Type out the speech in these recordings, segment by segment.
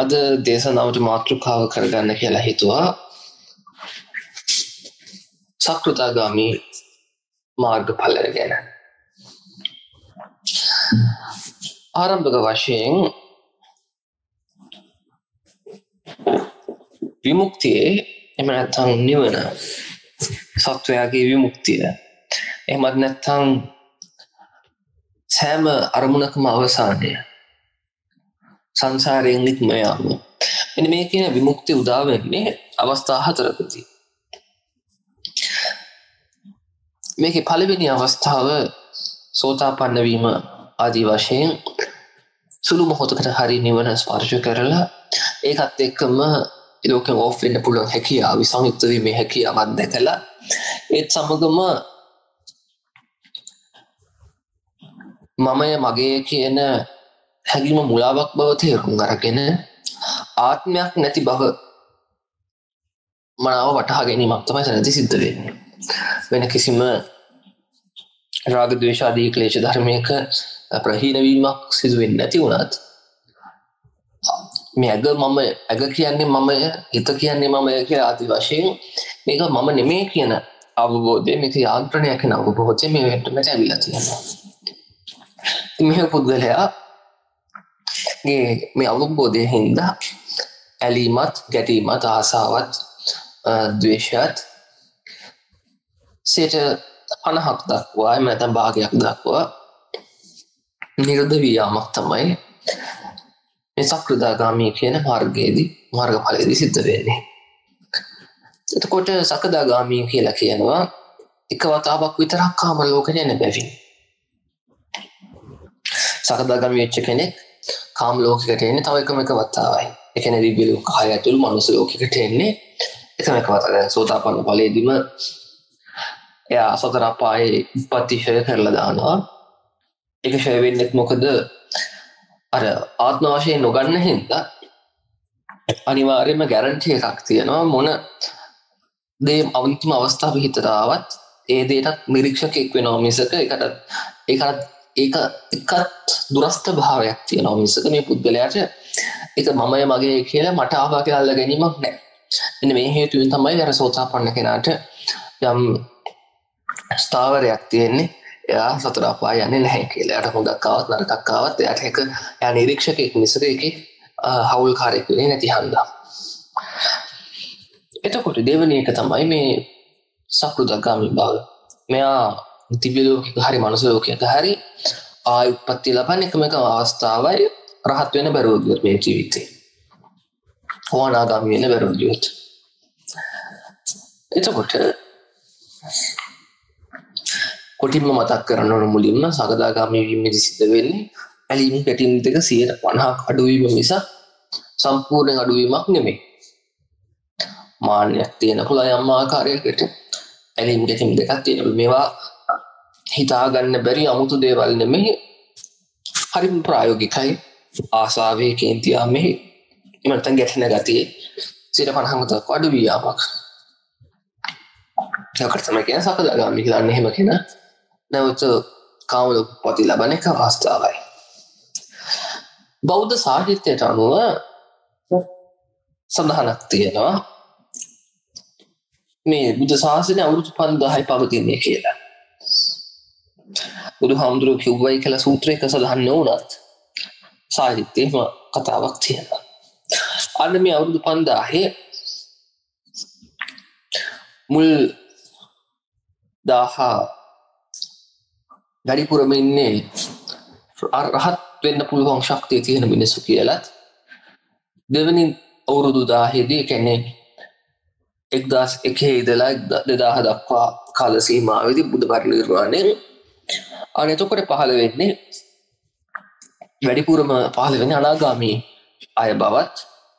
අද දේශනාවට මාතෘකාව කරගන්න කියලා හිතුවා. සකෘදාගාමි මාර්ගඵල ගැන. ආරම්භක වශයෙන් විමුක්තිය එහෙම නැත්නම් නිවන සත්වයාගේ විමුක්තිය. එහෙමත් නැත්නම් සෑම අරමුණකම අවසානය. සංසාරයෙන් නික්ම යාම. මෙන්න මේ කියන විමුක්තිය උදා වෙන්නේ අවස්ථා හතරකදී. මේකේ පළවෙනි අවස්ථාව සෝතාපන්න වීම ආදී වශයෙන් සුළු මොහොතකට හරි නිවන ස්පර්ශ කරලා ඒකත් එක්කම ලෝකෙන් ඔෆ් වෙන්න පුළුවන් හැකියාව විසංයුක්ත වීමේ හැකියාවක් දැකලා ඒත් සමගම මමය මගේ කියන හැඟීම මුලාවක් බව තේරුම් අරගෙන ආත්මයක් නැති බව මනාව වටහා ගැනීමක් තමයි සරදී සිද්ධ වෙන්නේ. වෙන කිසිම රාග ද්වේෂ ආදී ක්ලේශ ධර්මයක ප්‍රහීන වීමක් සිදු වෙන්නේ නැති වුණත් මේ අග කියන්නේ මමය, හිත කියන්නේ මමය කියලා ආදි වශයෙන් මේක මම නෙමෙයි කියන අවබෝධය මේක යාන්ත්‍රණයක් නව අවබෝධය මේ වෙන්නට ඇවිල්ලා තියෙනවා. මේ පුද්ගලයා මේ අවබෝධය හින්දා ඇලීමත් ගැටීමත් ආසාවත් ද්වේෂයත් සිට 50ක් දක්වා නැත්නම් භාගයක් දක්වා නිරෝධ වියාමක් තමයි මේ සකෘදාගාමී කියන මාර්ගඵලයේදී සිද්ධ වෙන්නේ. එතකොට සකෘදාගාමී කියලා කියනවා එක වතාවක් විතරක් කාම ලෝකෙට යන බැවින්. සකෘදාගාමී වෙච්ච කෙනෙක් කාම ලෝකයකට එන්නේ තව එකම එක වතාවයි. ඒ කියන්නේ දිව්‍ය ලෝකය ඇතුළු මනුස්ස ලෝකයකට එන්නේ එකම එක වතාවයි. සෝතාපන්න ඵලයේදීම එයා සතර අපායේ උපතිෂය කරලා දානවා. ඒක ෂය වෙන්නේ මොකද? අර ආත්ම වශයෙන් නොගන්න හින්දා අනිවාර්යයෙන්ම ගැරන්ටි එකක් තියෙනවා මොන දේ අන්තිම අවස්ථාව හිතට ආවත් ඒ දෙයටත් නිරීක්ෂකෙක් වෙනවා මිසක ඒකත් දුරස්ත භාවයක් තියෙනවා මිසක මේ පුද්ගලයාට ඒක මමයි මගේ කියලා මට ආවා කියලා අල්ල ගැනීමක් නැහැ. එන්න මේ හේතුවෙන් තමයි අර සෝතාපන්න කෙනාට යම් ස්ථාවරයක් තියෙන්නේ එයා සතර අපාය යන්නේ නැහැ කියලා. එයාට හොඳක් ආවත් නරකක් ආවත් එයාට ඒක එයා නිරීක්ෂකෙක් මිසක ඒකේ හවුල්කාරයෙක් වෙන්නේ නැති හන්දා. එතකොට දෙවෙනි එක තමයි මේ සකෘදාගාමී බව. මෙයා දිව්‍ය ලෝකයක හරි මනුස්ස ලෝකයක හරි ආය උප්පත්ති ලබන්නේ එකම එක අවස්ථාවයි. රහත් වෙන බැරුව ගියොත් මේ ජීවිතේ අනාගාමී වෙන බැරුව ගියොත්. එතකොට කොටින්ම මතක් කරන්න ඕන මුලින්ම සකෘදාගාමී වීමේදී සිද්ධ වෙන්නේ ඇලීම් ගැටීම් දෙක 50ක් අඩුවීම මිස සම්පූර්ණ අඩුවීමක් නෙමෙයි. මාන්නයක් තියෙන පුළුවන් යම් ආකාරයකට ඇලීම් ගැටීම් දෙකක් තියෙනවා. මේවා හිතාගන්න බැරි අමුතු දේවල් නෙමෙයි. හරිම ප්‍රායෝගිකයි. ආසාවේ කේන්තියා මෙහි ඉමන්තන් ගැටෙන ගතිය 50ක් දක්වා අඩු වියාමක්. ඒකට තමයි කියන්නේ සකෘදාගාමී කියලා. එහෙම කෙනා නැවත කාම උප්පත්ති ලබන එක අවස්ථාවයි. බෞද්ධ සාහිත්‍යයට අනුව සඳහනක් තියෙනවා මේ බුද්ධ ශාසනය අවුරුදු 5000යි පවතින්නේ කියලා. බුදුහාමුදුරුවෝ කිව්වයි කියලා සූත්‍රයක සඳහන් වුණත් සාහිත්‍යයේම කතාවක් තියෙනවා. අන්න මේ අවුරුදු 5000 මුල් 1000 ගරිපුරම ඉන්නේ රහත් වෙන්න පුළුවන් ශක්තිය තියෙන මිනිස්සු කියලාත් දෙවෙනි අවුරුදු 1000 දී කියන්නේ 1001 ඉඳලා 2000 දක්වා කාල සීමාවෙදී බුද්ධ පරිනිර්වාණය. අනේ එතකොට පහළ වෙන්නේ වැඩිපුරම පහළ වෙන්නේ අනාගාමී අය බවත්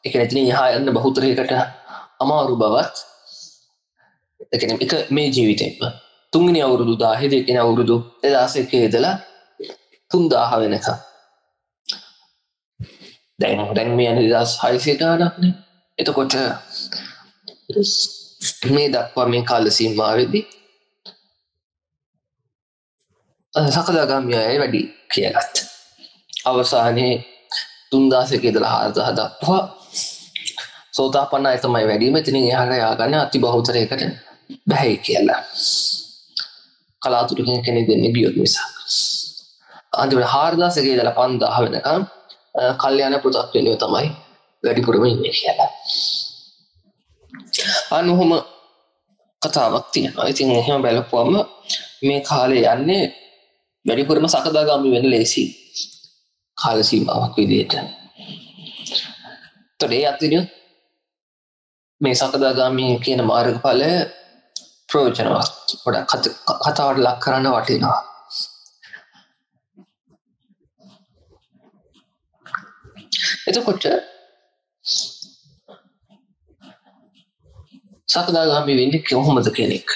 ඒ කියන්නේ එතන යහා යන්න බහුතරයකට අමාරු බවත් ඒ කියන්නේ මේ ජීවිතේම තුන්වෙනි අවුරුදු 1000 දී කියන අවුරුදු 2001 ඉඳලා 3000 වෙනකම් දැන් මේ 2600 ගානක්නේ. එතකොට මේ දක්වා මේ කාල සීමාවෙදී සකෘදාගාමී අය වැඩි කියලත් අවසානයේ සෝතාපන්න තමයි වැඩිම. එතනින් එහාට ය아가න අති බහුතරයකට බැහැයි කියලා. කලාතුරකින් කෙනෙක් දෙන්නේ බියොත් නිසා. අන්තිමට 4000 ක ඉඳලා 5000 වෙනකම් කල්යාණ පුතක් වෙනුව තමයි වැඩිපුරම ඉන්නේ කියලා. අනුහම කතාවක් තියෙනවා. ඉතින් එහෙම බලපුවම මේ කාලේ යන්නේ වැඩිපුරම සකදාගාමි වෙන ලේසි කාල සීමාවක් විදිහට. ඒ අතිරිය මේ සකදාගාමී කියන මාර්ගඵල ප්‍රයෝජනවත් වඩා කතාවට ලක් කරන්න වටිනවා. එතකොට සකදාගාමී වෙන්නේ කොහොමද කෙනෙක්?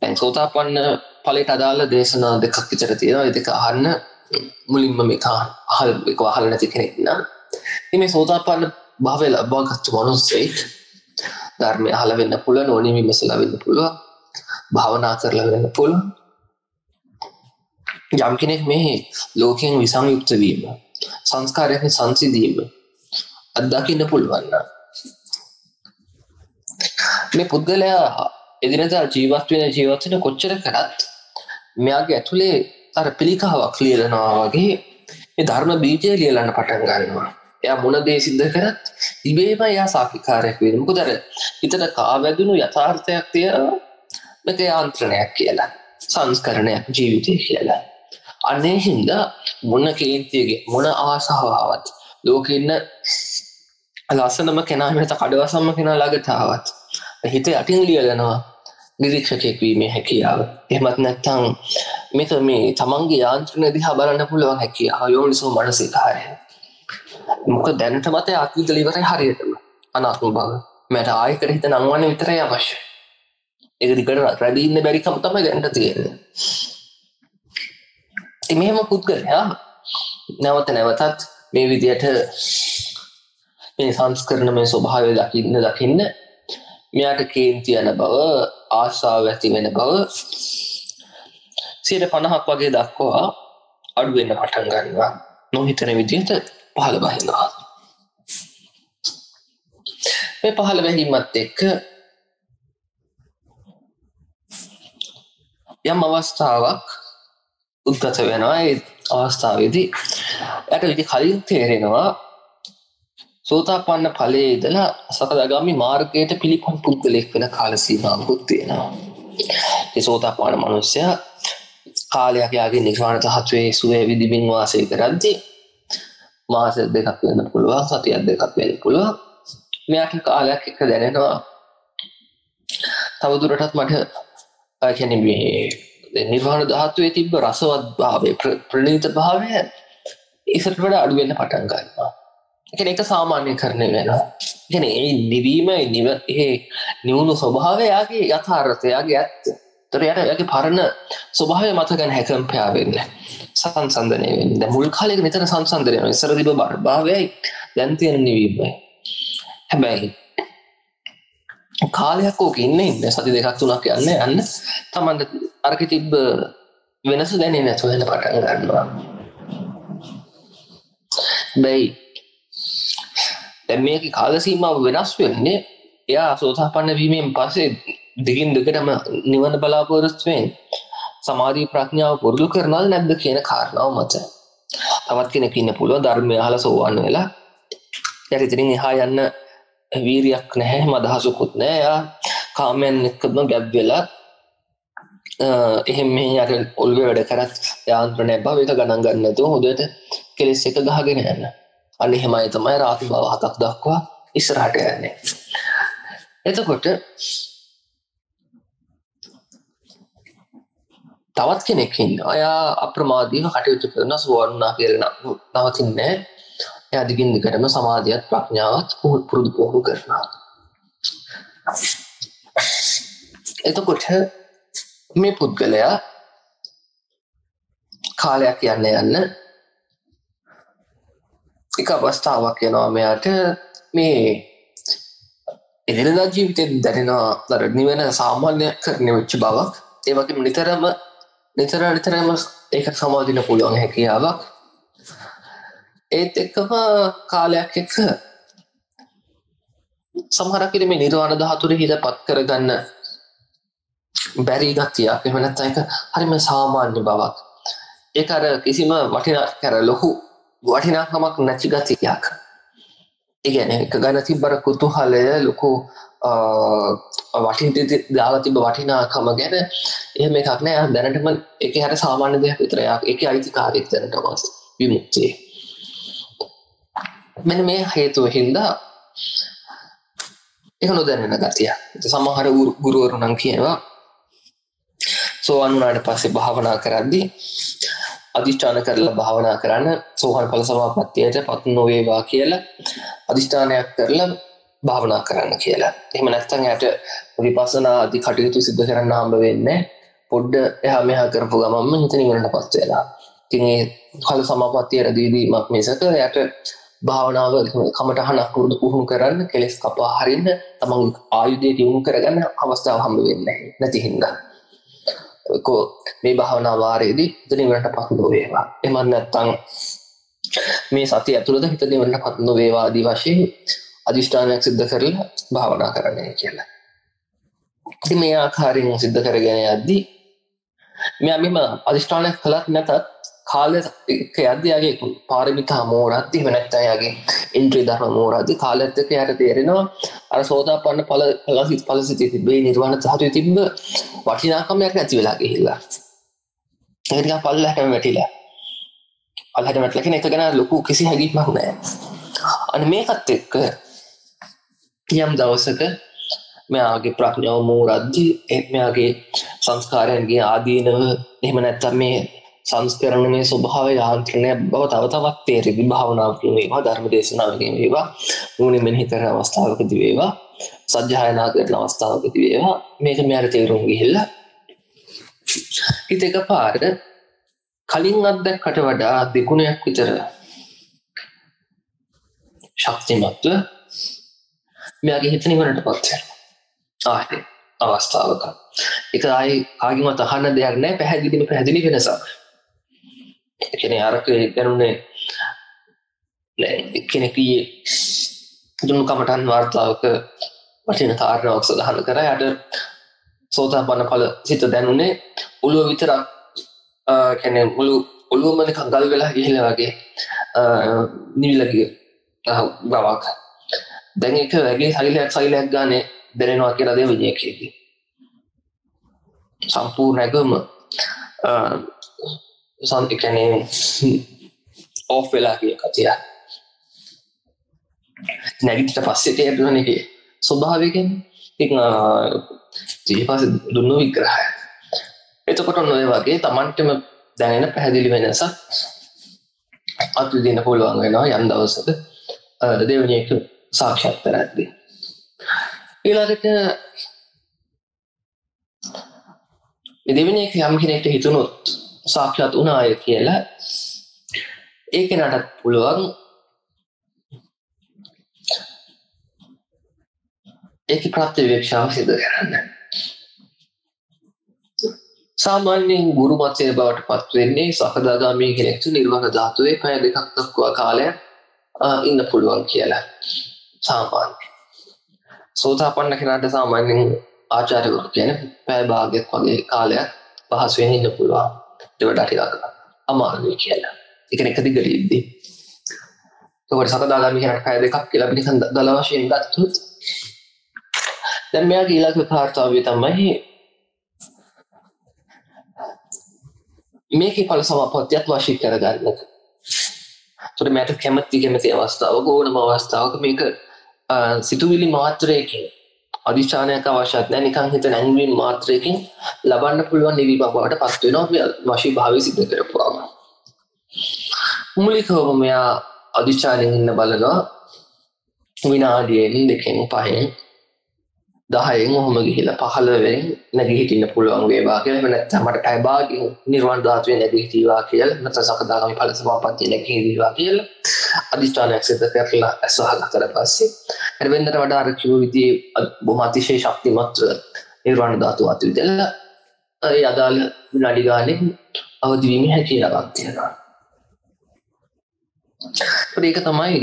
දැන් සෝතාපන්න ඵලයට අදාළ දේශනා දෙකක් විතර තියෙනවා. ඒ දෙක අහන්න මුලින්ම මේක අහලා නැති කෙනෙක් නම් මේ සෝතාපන්න භාවය ලබාගත් මනුස්සයෙක් ධර්මය අහලා වෙන්න පුළුවන්, ඕනෙම විමසලා වෙන්න පුළුවන්, භාවනා කරලා වෙන්න පුළුවන්. යම් කෙනෙක් මේ ලෝකයෙන් විසංයුක්ත වීම, සංස්කාරයන් සංසිඳීම අත්දකින්න පුළුවන් නම් මේ පුද්ගලයා එදිනෙදා ජීවත් වෙන කොච්චර කරත් මෙයාගේ ඇතුලේ අර පිළිකාවක් ලියනවා වගේ මේ ධර්ම බීජය ලියලන්න පටන් ගන්නවා. එයා මොන දේ සිද්ධ කරත් ඉබේම එයා සාක්ෂිකාරයක් වෙනවා. මොකද අර හිතට කාවැදුණු යථාර්ථයක් තියෙනවා. මේක යාන්ත්‍රණයක් කියලා, සංස්කරණයක් ජීවිතය කියලා. අනේ හින්දා මොන කේන්තියගේ මොන ආසාවවත් ලෝකෙ ඉන්න ලස්සනම කෙනා මෙත කඩවසම්ම කෙනා ළඟට ආවත් හිත යටින් ලියනවා නිරීක්ෂකෙක් වීමේ හැකියාව. එහෙමත් නැත්නම් මෙත මේ තමන්ගේ යාන්ත්‍රණය දිහා බලන්න පුළුවන් හැකියාව, යෝනිසෝ මනසිකාරය. මොකද දැනට මත ආත්මික ඉවරයි හරියටම අනාත්ම භාව. මට ආයකට හිත නංවන්න විතරයි අවශ්‍ය. ඒක දිගට රැඳී ඉන්න බැරි කම තමයි දැනට තියෙන්නේ. ඉතින් මෙහෙම පුද්ගලයා නැවතත් මේ විදියට මේ සංස්කරණමය ස්වභාවය දකින්න මෙයාට කේන්ති යන බව, ආශාව ඇති වෙන බව 50% වගේ දක්වා අඩු වෙන පටන් ගන්නවා. නොහිතන විදියට පහළ බහිනවා. මේ පහළ වැහිමත් එක්ක යම් අවස්ථාවක් උද්ගත වෙනවා. ඒ අවස්ථාවේදී යට විදි කලින් තේරෙනවා සෝතාපන්න ඵලයේ ඉඳලා සකදාගාමි මාර්ගයට පිළිපන් පුද්ගලෙක් වෙන කාල සීමාවකුත් තියෙනවා. ඒ සෝතාපන්න මනුස්සයා කාලයක් යාගේ නිර්වාණ ධාතුවේ සුවේ විදිමින් වාසය කරද්දී මාස දෙකක් වෙන්න පුළුවන්, සතියක් දෙකක් වෙන්න පුළුවන්. මෙයාට කාලයක් එක දැනෙනවා තවදුරටත් මට කියන්නේ මේ නිර්වාණ ධාතුවේ තිබ්බ රසවත් භාවය, ප්‍රණීත භාවය ඒකට වඩා අඩු වෙන්න පටන් ගන්නවා. ඒ කියන්නේ ඒක සාමාන්‍යකරණය වෙනවා. ඒ කියන්නේ ඒ නිවීම, ඒ නිවුණු ස්වභාවය යාගේ යථාර්ථය, යාගේ ඇත්ත. ඒතර යාගේ පරණ ස්වභාවය මත ගන්න හැකම් පෑවෙන්නේ. සංසන්දනය වෙන්නේ මුල් කාලයක නිතර සංසන්දනය වෙනවා. ඉස්සර තිබ්බ භාවයයි දැන් තියෙන නිවීමයි. හැබැයි කාලයක් ඕක ඉන්නේ සති දෙකක් තුනක් යන්න තමන්ට අරකේ තිබ්බ වෙනස දැනෙන්නේ නැතුව යන පටන් ගන්නවා. හැබැයි දැන් මේක කාල සීමාව වෙනස් වෙන්නේ එයා සෝතාපන්න වීමෙන් පස්සේ දිගින් දිගටම නිවන බලාපොරොත්තු වෙන්නේ. සමාධි ප්‍රඥාව පුරුදු කරනවද නැද්ද කියන කාරණාව මත. තවත් කෙනෙක් ඉන්න පුළුවන් ධර්මය අහලා සෝවන් වෙලා ඊට ඉතින් එහා යන්න වීරියක් නැහැ, මදහසකුත් නැහැ. යා කාමෙන් එක්කම ගැබ් වෙලා එහෙම මෙහෙ යට ඔල්වේ වැඩ කරත් යාන්ත්‍රණය භාවිත ගණන් ගන්න නැතුව හොඳට කෙලස් එක ගහගෙන යන. අන්න එහෙමයි තමයි රාති භව හතක් දක්වා ඉස්සරහට යන්නේ. එතකොට තවත් කෙනෙක් ඉන්නවා. එයා අප්‍රමාදීව කටයුතු කරන සුවන්නා කියලා නවතින්නේ. එයා දිගින් දිගටම සමාධියත් ප්‍රඥාවත් පුරුදු කරනවා. එතකොට මේ පුද්ගලයා කාලයක් යන්න එක අවස්ථාවක් එනවා. මෙයාට මේ එදිනෙදා ජීවිතේ දැනෙනවා නිවන සාමාන්‍යකරණය වෙච්ච බවක්. ඒ වගේම නිතරම ඒක සමාදින පුළුවන් හැකියාවක්. ඒත් එකම කාලයක් එක්ක සමහරක් ඉතින් මේ නිර්වාණ ධාතුවේ හිතපත් කරගන්න බැරි ගතියක් එහෙම නැත්නම් ඒක හරිම සාමාන්‍ය බවක් ඒක අර කිසිම වටිනාකමක් අර ලොකු වටිනාකමක් නැති ගතියක් ඒ කියන්නේ ඒක ගන්න තිබ්බර කුතුහලය ලොකු වටින්ටි දාලා තිබ්බ වටිනාකම ගැන එහෙම එකක් නෑ දැනටම ඒකේ හැර සාමාන්‍ය දෙයක් විතරයි ඒකේ අයිතිකාරයක් දැනටම විමුක්තිය මෙන්න මේ හේතුව හින්දා ඒක නොදැනෙන ගතිය සමහර ගුරුවරු නම් කියනවා සෝවන් වුණාට පස්සේ භාවනා කරද්දී අදිෂ්ඨාන කරලා භාවනා කරන්න සෝහන් ඵල සමාපත්තියටපත් නොවේවා කියලා අදිෂ්ඨානයක් කරලා භාවනා කරන්න කියලා. එහෙම නැත්නම් යාට විපස්සනා ආදී කටයුතු සිද්ධ කරන්න හම්බ වෙන්නේ පොඩ්ඩ එහා මෙහා කරපු ගමන්ම හිත නිවනටපත් වෙලා. ඉතින් ඒ ඵල සමාපත්තියට දීදීමක් මේසක යාට භාවනාව කමටහනක් වුණු කරන්න කෙලස් කපා හරින්න තමන් ආයුධය දිනු කරගන්න අවස්ථාව හම්බ වෙන්නේ නැති හින්දා. මේ භාවනා වාරයේදී හිත නිවනටපත් නොවේවා. එහෙම නැත්නම් මේ සතිය ඇතුළත හිත නිවනටපත් නොවේවා ආදී වශයෙන් අදිෂ්ඨානයක් සිද්ධ කරලා භාවනා කරන්නයි කියලා. ඉතින් මේ ආකාරයෙන් සිද්ධ කරගෙන යද්දී මෙයාම අදිෂ්ඨානයක් කළත් නැතත් කාලය එක්ක යද්දී යගේ පාරමිතා මෝරද්දී එහෙම නැත්නම් යගේ ඉන්ද්‍රිය ධර්ම මෝරද්දී කාලයත් එක්ක යට තේරෙනවා අර සෝතාපන්න ඵල සිතී මේ නිර්වාණ ධාතුවේ තිබ්බ වටිනාකමක් නැති වෙලා ගිහිල්ලා ඒක නිකන් පල්ලහැටම වැටිලා කියන එක ගැන ලොකු කිසි හැඟීමක් නැහැ අනේ මේකත් එක්ක යම් දවසක මෙයාගේ ප්‍රඥාව මෝරද්දී මෙයාගේ සංස්කාරයන්ගේ ආදීනව එහෙම නැත්නම් මේ සංස්කරණමය ස්වභාවය යාන්ත්‍රණය බව තව තවත් තේරෙවි භාවනාවකින් වේවා ධර්ම දේශනාවකින් වේවා නුවණින් මෙනෙහි කරන අවස්ථාවකදී වේවා සත්‍යයනා කරන අවස්ථාවකදී වේවා මේක මෙයාට තේරුම් ගිහිල්ලා හිත එකපාර කලින් අත්දැකකට වඩා දෙගුණයක් විතර ශක්තිමත්ව මෙයාගේ හිත නිවනටපත් වෙනවා ආයේ අවස්ථාවක ඒක ආයේ කාගෙන්වත් අහන්න දෙයක් නැහැ පැහැදිලි වෙනසක් ඒ කියන්නේ අරකේ දැනුනේ නෑ කෙනෙක් ඊයේ දුන්නු කමටන් වර්තාවක වටින කාරණාවක් සඳහන් කරා යට සෝතාපන්න ඵල සිත දැනුනේ ඔළුව විතරක් කියන්නේ ඔළුවම නිකන් ගල් වෙලා ගිහිල්ලා වගේ නිවිලා ගිය බවක් දැන් ඒක වැඩි සයිලයක් ගානේ දැනෙනවා කියලා දේ විදියකදී සම්පූර්ණයෙන්ම කියන්නේ ඔෆ් වෙලා ගිය කතිය. නැගිටිට පස්සේ තේරුණා නේ ස්වභාවයෙන් ඉතින් ඊපස්සේ දුන්නු විග්‍රහය. එතකොට ඔය වගේ Tamanටම දැනෙන පැහැදිලි වෙනසක් අත්විඳින්න පුළුවන් වෙනවා යම් දවසක දෙවෙනියට සාක්ෂාත් කරගන්න. ඊළඟට මේ දෙවෙනි එක යම් කෙනෙක්ට හිතුනොත් සාක්ෂාත් වුණාය කියලා ඒ කෙනාට පුළුවන් ඒක ප්‍රත්‍යවේක්ෂාව සිදු කරන්න. සාමාන්‍යයෙන් ගුරු මතයේ බවට පත් වෙන්නේ සකදාගාමී කෙනෙක්ට නිර්වාණ ධාතුවේ පැය දෙකක් දක්වා කාලයක් ඉන්න පුළුවන් කියලා. සාමාන්‍යයෙන් සෝතාපන්න කෙනාට සාමාන්‍යයෙන් ආචාර්යවරු කියන්නේ පැය භාගයක් වගේ කාලයක් පහසුවෙන් ඉන්න පුළුවන්. ඒ වඩා ටිකක් අමාරුයි කියලා. ඒ කියන්නේ එක දිගට ඉද්දී. ඒකවල සකදාගාමී කෙනාට පැය දෙකක් කියලා අපි නිකන් දල වශයෙන් ගත්තොත් දැන් මෙයාගේ ඊළඟ කාර්යය තමයි මේකේ ඵල සමාපත්තියත් වශී කරගන්න. ඒතකොට මට කැමති අවස්ථාවක ඕනම අවස්ථාවක මේක සිතුවිලි මාත්‍රයකින් අධිෂ්ඨානයක් අවශ්‍යත් නැහැ නිකන් හිත නැංවීම මාත්‍රයකින් ලබන්න පුළුවන් නිවිබවට පත් වෙනවා වශීභාවය සිද්ධ කරපුවාම මුලිකවම මෙයා අධිෂ්ඨානයෙන් ඉන්න බලනවා විනාඩියෙන් දෙකෙන් පහෙන් 10න් ඔහොම ගිහිලා 15න් නැගී හිටින්න පුළුවන් වේවා කියලා එහෙම නැත්නම් මට පැය භාගයක් නිර්වාණ ධාතුවේ නැගී හිටියා කියලා නැත්නම් සකදාගාමී ඵල සමාපත්තිය නැගී හිටියා කියලා අදිෂ්ඨානයක් සිදු කරලා අසහගතතර පස්සේ හරිවෙන්දට වඩා අර කිව්ව විදිහේ බොහොම අතිශය ශක්තිමත් නිර්වාණ ධාතුව අත්විඳලා ඒ අදාළ විනාඩි ගානේ අවදි වීමේ හැකියාවක් තියෙනවා Pero ඒක තමයි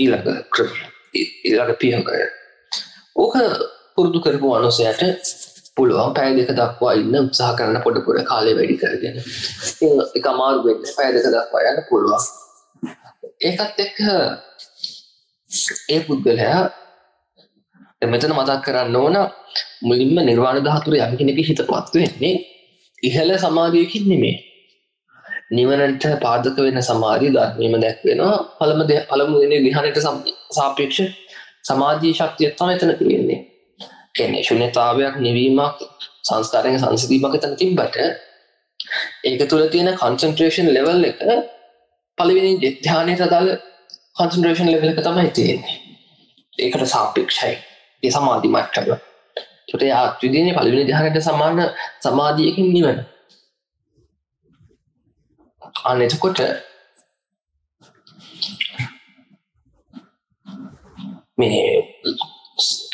ඊළඟ ක්‍රම. ඊළඟ පියවර. ඕක පුරුදු කරපු අනුසයට පුළුවන් පැය දෙක දක්වා ඉන්න උත්සාහ කරන පොඩ පොඩ කාලේ වැඩි කරගෙන. ඒක අමාරු වෙන්න පැය දෙක දක්වා යන්න පුළුවන්. ඒකත් එක්ක ඒ පුද්ගලයා මෙතන මතක් කරන්න ඕන මුලින්ම නිර්වාණ ධාතුවේ යම් කෙනෙකුගේ හිතපත් වෙන්නේ ඉහළ සමාධියකින් නෙමෙයි. නිවනට පාදක වෙන සමාධිය ධර්මයේම දැක් වෙනවා. පළමු දෙනේ ධ්‍යානයට සාපේක්ෂ සමාධි ශක්තිය තමයි එතන තියෙන්නේ. කියන්නේ ශුන්‍යතාවයක් නිවීමක් සංස්කාරයෙන් සංසිඳීමක් එතන තිබ්බට ඒක තුළ තියෙන concentration level එක පළවෙනි ධ්‍යානයට අදාළ concentration level එක තමයි තියෙන්නේ. ඒකට සාපේක්ෂයි ඒ සමාධි මට්ටම. ඒකට ආත්විදීනේ පළවෙනි ධ්‍යානයට සමාන සමාධියකින් නිවන. අනේ එතකොට මේ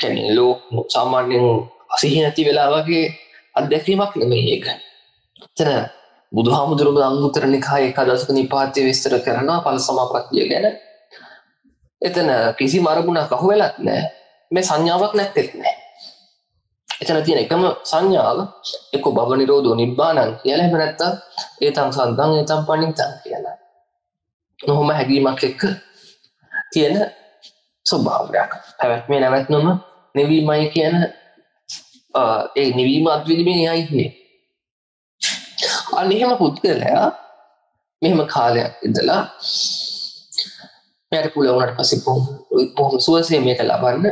කියන්නේ ලෝක සාමාන්‍යයෙන් අසීහි නැති වෙලාවකේ අත්දැකීමක් නෙමෙයි ඒක. එතන බුදුහාමුදුරුවෝ අංගුත්තර නිකායේ ඒකාදශක නිපාතයේ විස්තර කරනවා ඵල සමාපත්තිය ගැන. එතන කිසිම අරමුණක් අහුවෙලත් නැහැ. මේ සංඥාවක් නැත්තේ නැහැ. එතන තියෙන එකම සංඥාව එක්ක භව නිරෝධෝ නිබ්බාණං කියලා එහෙම නැත්තම් ඒතං සංදං ඒතං පණිතං කියලා. කොහොම හැඟීමක් එක්ක තියෙන ස්වභාවයක්. පැවැත්මේ නැවැත්මම නිවීමයි කියන ඒ නිවීම අද්විදීමේ න්‍යායයි කියන්නේ. අනිහෙම පුද්ගලයා මෙහෙම කාලයක් ඉඳලා මෙයාට පුළුවන් වුණාට පස්සේ බොහොම සුවසේ මේක ලබන්න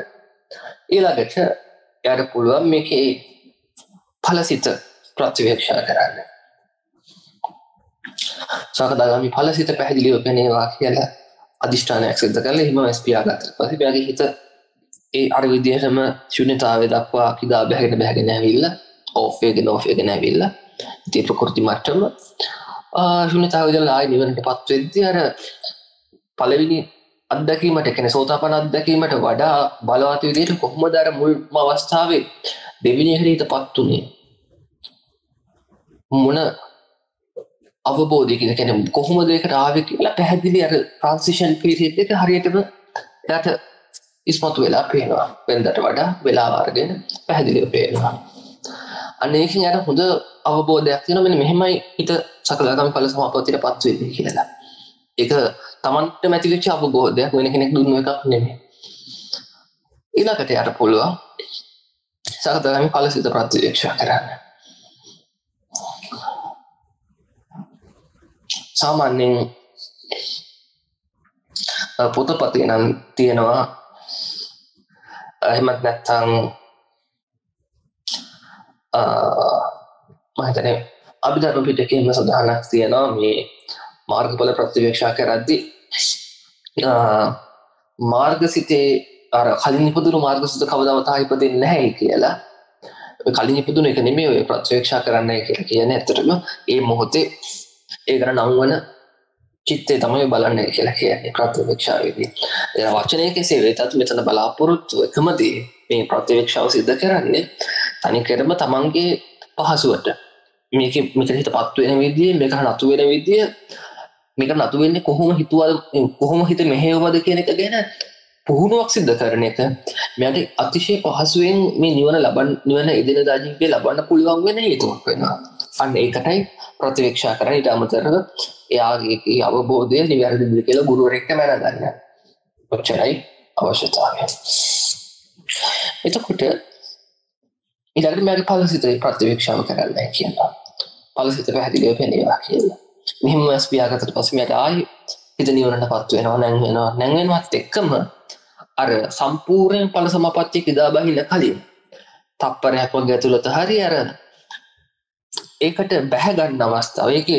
ඊළඟට යාර පුළුවන් මේකේ ඵලසිත ප්‍රතිවේක්ෂා කරන්න. සකදාගාමි ඵලසිත පැහැදිලිව පෙනේවා කියලා අදිෂ්ඨානයක් සිද්ධ කරලා හිම ස්පියා ගත්තා. ඊපස්සේ යාගේ හිත ඒ අර විදිහටම ශුන්‍යතාවය දක්වා කිදා බැහැගෙන බැහැගෙන ඇවිල්ලා off එකගෙන ඇවිල්ලා ඉතින් ප්‍රකෘති මට්ටම ශුන්‍යතාවයදලා ආයි නිවනටපත් වෙද්දී අර පළවෙනි අත්දැකීමට කියන්නේ සෝතාපන්න අත්දැකීමට වඩා බලවත් විදිහට කොහොමද අර මුල්ම අවස්ථාවේ දෙවෙනි හැරීතපත් උනේ මොන අවබෝධයකින්ද කියන්නේ කොහොමද ඒකට ආවේ කියලා පැහැදිලි අර ට්‍රාන්සිෂන් පීරියඩ් එක හරියටම එයාට ඉස්මතු වෙලා පේනවා වෙනදට වඩා වෙලා වර්ගෙන පැහැදිලිව පේනවා. අනේකින් යාට හොඳ අවබෝධයක් තියෙනවා මෙන්න මෙහෙමයි හිත සකදාගාමී ඵල සමාපත්තියටපත් වෙන්නේ කියලා. ඒක තමන්ට මැතිවෙච්ච අවබෝධයක් වෙන කෙනෙක් දුන්න එකක් නෙමෙයි. ඊළඟට යාට පුළුවන් සකදාගාමී ඵලසිත ප්‍රතිවේක්ෂා කරන්න. සාමාන්‍යයෙන් පොතපතේ නම් තියෙනවා එහෙමත් නැත්නම් මම හිතන්නේ අභිධර්ම පිටකයේම සඳහනක් තියෙනවා මේ මාර්ගඵල ප්‍රතිවේක්ෂා කරද්දී මාර්ගසිතේ අර කලින් ඉපදුණු මාර්ගසිත කවදාවත් ආයිපදෙන්නේ නැහැ කියලා. කලින් ඉපදුණු එක නෙමෙයි ඔය ප්‍රතිවේක්ෂා කරන්නයි කියලා කියන්නේ. ඇත්තටම ඒ මොහොතේ ඒ කරන නම්වන චිත්තේ තමයි බලන්නේ කියලා කියන්නේ ප්‍රතිවේක්ෂාවේදී. ඒ වචනයේ කෙසේ වෙතත් මෙතන බලාපොරොත්තු එකම දේ මේ ප්‍රතිවේක්ෂාව සිද්ධ කරන්නේ තනිකරම තමන්ගේ පහසුවට. මේක හිතපත් වෙන විදිය මේක නතු වෙන විදිය මේක නතු වෙන්නේ කොහොම හිත මෙහෙවවද කියන එක ගැන පුහුණුවක් සිද්ධ කරන එක මෙයාට අතිශය පහසුවෙන් මේ නිවන එදිනදා ජීවිතේ ලබන්න පුළුවන් වෙන හේතුවක් වෙනවා. අන්න ඒකටයි ප්‍රතිවේක්ෂා කරන්නේ. ඊට අමතරව එයාගේ අවබෝධය නිවැරදිද කියලා ගුරුවරයෙක්ට මැනගන්න. ඔච්චරයි අවශ්‍යතාවය. එතකොට ඊළඟට මෙයාගේ ඵලසිතේ ප්‍රතිවේක්ෂාව කරන්නයි කියනවා. ඵලසිත පැහැදිලිව පෙන්නනවා කියලා. මෙහෙම ස්පියාගත්තට පස්සේ මෙයාට ආයි හිත නිවනටපත් වෙනවා නැංගෙනවත් එක්කම අර සම්පූර්ණ ඵල සමාපත්තිය කිදා බහින කලින් තප්පරයක් වගේ ඇතුළත හරි අර ඒකට බැහැ ගන්න අවස්ථාව. ඒකේ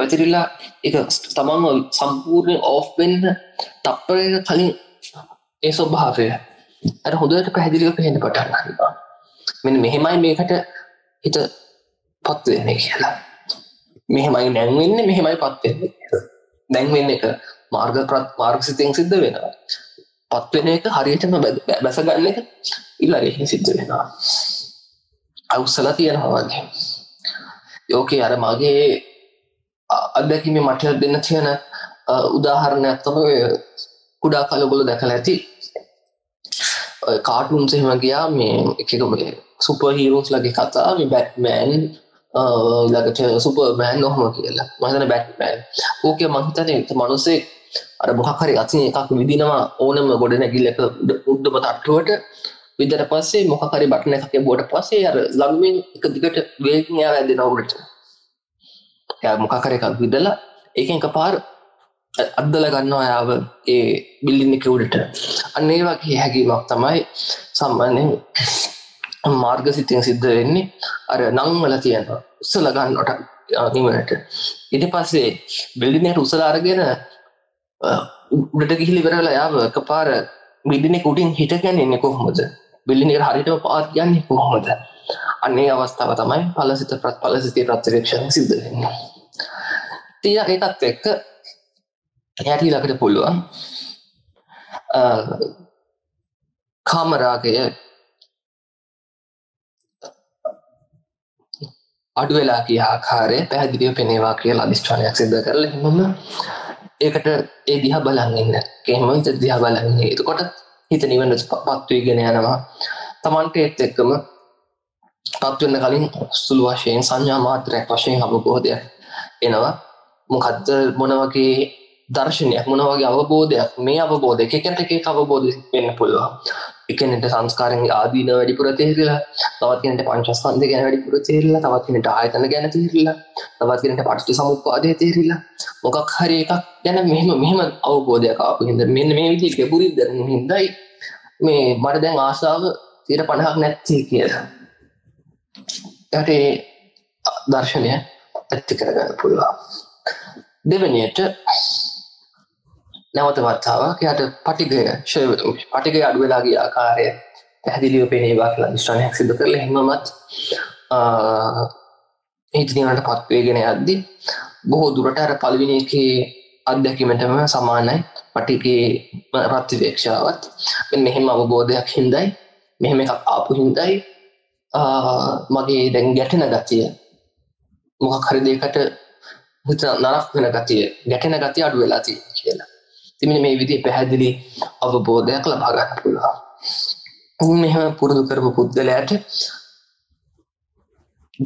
පැතිරිලා ඒක තමන්ව සම්පූර්ණ ඕෆ් වෙන්න තප්පරයක කලින් ඒ ස්වභාවය අර හොඳට පැහැදිලිව පේන්න පටන් ගන්නවා. මෙන්න මෙහෙමයි මේකට හිතපත් වෙන්නේ කියලා. මෙහෙමයි නැන් වෙන්නේ මෙහෙමයිපත් වෙන්නේ කියලා. නැන් වෙන්නේ එක මාර්ගසිතෙන් සිද්ධ වෙනවා. පත් වෙන එක හරියටම බැස ගන්න එක ඊළඟට සිද්ධ වෙනවා. අවසලා තියනවා වගේ. යෝකේ අර මගේ අත්දැකීමේ මට දෙන්න තියෙන උදාහරණයක් තමයි කුඩා කාලේ ඔයගොල්ලෝ දැකලා ඇති කාටුන්ස් එහෙම ගියා මේ එක එක මේ සුපර් හීරෝස් ලගේ කතා මේ බැට්මෑන් ඊළඟට සුපර්මෑන් ඔහොම කියලා මම හිතන්නේ බැට්මෑන් ඕකේ මම හිතන්නේ මිනිස්සේ අර මොකක් හරි අතින් එකක් විදිනවා ඕනම ගොඩනැගිල්ලක උඩම තට්ටුවට විදතර පස්සේ මොකක් හරි බටන් එකක් යවුවට පස්සේ අර ළඟමින් එක දිගට වේගින් යනවා දෙනවා උඩට යා මොකක් හරි එකක් විදලා ඒකෙන් එකපාර අද්දල ගන්නවා යාව ඒ බිල්ඩින් එකේ උඩට අන්න ඒ වගේ හැඟීමක් තමයි සම්මන්නේ මාර්ග සිතින් සිද්ධ වෙන්නේ අර නම් වල තියෙනවා උසල ගන්නට නිවනට ඊට පස්සේ බිල්ඩින් එකට උසල අරගෙන උඩට ගිහිලි ඉවරලා යාව එකපාර බිල්ඩින් එක උඩින් හිටගෙන ඉන්නේ කොහොමද බිල්ඩින් එකට හරියටම පාත් යන්නේ කොහොමද අන්න ඒ අවස්ථාව තමයි ඵලසිතේ ප්‍රත්‍යක්ෂයෙන් සිද්ධ වෙන්නේ තියා ඒකත් එක්ක ඇති ලකට පුළුවන් කාමරාගය අඩු වෙලා කිය ආකාරයේ පැහැදිලිව පෙනේවා කියලා අදිෂ්ඨානයක් සිදු කරලා හිමම ඒකට ඒ දිහා බලන් ඉන්න. එහෙම හිත දිහා බලන් ඉන්නේ. එතකොට හිත නිවනටපත් වෙගෙන යනවා. Tamante ඒත් එක්කම පත් වෙන කලින් සුළු වශයෙන් සංඥා මාත්‍රයක් වශයෙන් අවබෝධයක් එනවා. මොකද්ද මොන වගේ දර්ශනයක් මොන වගේ අවබෝධයක් මේ අවබෝධය එකට එක අවබෝධ වෙන්න පුළුවන් එකෙනෙක්ට සංස්කාරයන් ආදීන වැඩිපුර තේරිලා තවත් කෙනෙක්ට පංචස්කන්ධය ගැන වැඩිපුර තේරිලා තවත් කෙනෙක්ට ආයතන ගැන තේරිලා තවත් කෙනෙක්ට පටිච්චසමුප්පාදය තේරිලා මොකක් හරි එකක් ගැන මෙහෙම අවබෝධයක් ආපු හින්දා මෙන්න මේ විදිහට ගැඹුරින් දැනෙන හින්දායි මේ මට දැන් ආශාව 50ක් නැති කියලා ඒකට දර්ශනය ඇති කරගන්න පුළුවන් දෙවෙනියට නැවත වතාවක් යාට පටිගය අඩු වෙලා ගිය ආකාරය පැහැදිලිව පෙනේවා කියලා අදිෂ්ඨානයක් සිදු කරලා හිමමත් හිත නිවනටපත් වේගෙන යද්දී බොහෝ දුරට අර පළවෙනි එකේ අත්දැකීමටම සමානයි පටිගේ ප්‍රතිවේක්ෂාවත් මෙන්න මෙහෙම අවබෝධයක් හින්දායි මෙහෙම එකක් ආපු හින්දායි මගේ දැන් ගැටෙන ගතිය මොකක් හරි දෙයකට හිත නරක වෙන ගතිය ගැටෙන ගතිය අඩු වෙලා තියෙනවා කියලා ඉතින් මේ විදිහේ පැහැදිලි අවබෝධයක් ලබා ගන්න පුළුවන්. මෙහෙම පුරුදු කරපු පුද්ගලයාට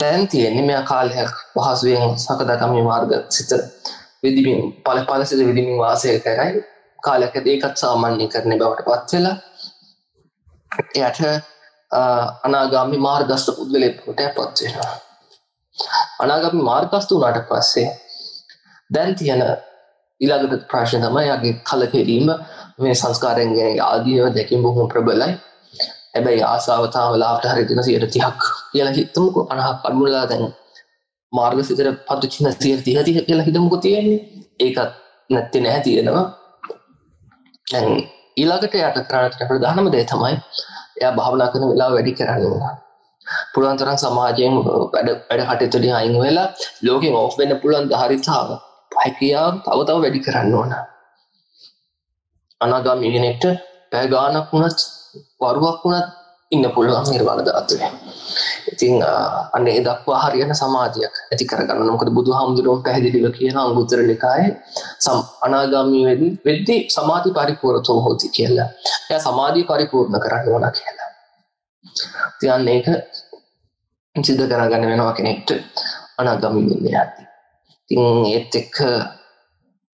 දැන් තියෙන්නේ මෙයා කාලයක් පහසුවෙන් සකදාගාමී මාර්ගසිත විදිමින් ඵලසිත විදිමින් වාසය කරයි. කාලයක් ඒකත් සාමාන්‍යීකරණය බවට පත් වෙලා එයාට අනාගාමී මාර්ගස්ත පුද්ගලයෙක් බවට පත් වෙනවා. අනාගාමී මාර්ගස්ත උනාට පස්සේ දැන් තියෙන ඊළඟට ප්‍රශ්න තමයි යගේ කලකිරීම මේ සංස්කාරයෙන් ආදීව දැකීම බොහොම ප්‍රබලයි. හැබැයි ආසාව තාම ලාවට හරියට 30ක් කියලා හිතමුකෝ 50ක් අඩුලා දැන් මාර්ගසිතේ පදුචින 30 කියලා හිතමුකෝ තියෙන්නේ. ඒකත් නැත්තේ නැහැ තියෙනවා. දැන් ඊළඟට යට කරාට ප්‍රධානම දේ තමයි එයා භාවනා කරන වෙලාව වැඩි කරන්නේ. පුළුවන් තරම් සමාජයෙන් වැඩ කටයුතු වලින් අයින් වෙලා ලෝකෙන් ඔෆ් වෙන්න පුළුවන් ධාරිතාව හැකියාව තව තව වැඩි කරන්න ඕන. අනාගාමී කෙනෙක්ට පැය ගාණක් වුණත් වරුවක් වුණත් ඉන්න පුළුවන් නිර්වාණ ධාතුවේ. ඉතින් අනේ දක්වා හරියන සමාධියක් ඇති කරගන්න. මොකද බුදුහාමුදුරුවෝ පැහැදිලිව කියන අංගුත්තර නිකායේ අනාගාමී වෙද්දී සමාධි පරිපූර්ණතෝ හොති කියලා. එයා සමාධිය පරිපූර්ණ කරන්න ඕන කියලා. ඉතින් ඒක සිද්ධ කරගන්න වෙනවා කෙනෙක්ට අනාගාමී වෙන්න යද්දී. ඉතින් ඒත් එක්ක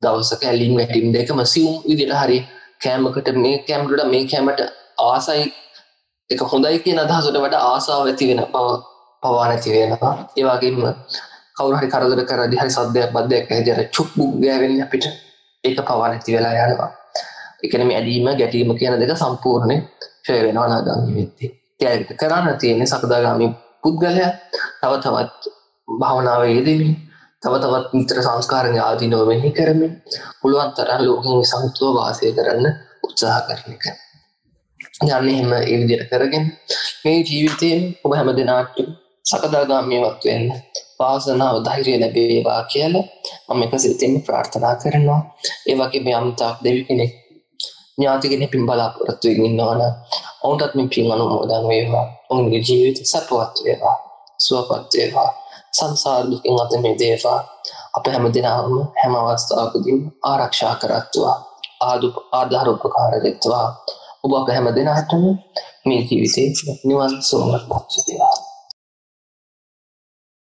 දවසක ඇලින් වැටින් දෙකම සිවුම් විදිහට හරි කැමකට මේ කැමට ආසයි එක හොඳයි කියන අදහසට වඩා ආසාව ඇති වෙන පවා නැති වෙනවා ඒ වගේම කවුරු හරි කරදර කරද්දී හරි සද්දයක් බද්දයක් ඇහිලා චුප්පු ගෑවෙන්නේ අපිට ඒක පවා නැති වෙලා යනවා ඒ කියන්නේ මේ ඇලීම ගැටීම කියන දෙක සම්පූර්ණයෙන් ෂේ වෙනවා නාගාමී වෙද්දී ඒක කරන්න තියෙන සකදාගාමී පුද්ගලයා තව තවත් භාවනාවේ යෙදෙමින් තව තවත් මිත්‍ර සංස්කාරණ ආදීනව මෙහි කරමින් පුළුවන් තරම් ලෝකෙන් සතුටව වාසය කරන්න උත්සාහ කරන එක. යන්නේ එහෙම ඒ විදිහට කරගෙන මේ ජීවිතේ ඔබ හැමදෙනාටම සකදාගාමීවත් වෙන්න වාසනාව ධෛර්යය ලැබේවා කියලා මම එක සිතින් ප්‍රාර්ථනා කරනවා. ඒ වගේම යම්තාක් දෙවි කෙනෙක් ඥාති කෙනෙක් බලාපොරොත්තු වෙමින් ඉන්නවනම් ඔවුන්ටත් මේ පින් අනුමෝදන් වේවා. ඔවුන්ගේ ජීවිත සපවත් වේවා. සුවපත් වේවා. Samsara dukin atamedeva අප හැම දිනම හැම අවස්ථාවකදී ආරක්ෂා කරත්වා ආධාර උපකාර දෙත්වා ඔබ අප හැම දිනකටම මේ ජීවිතේ නිවන් සුවපත්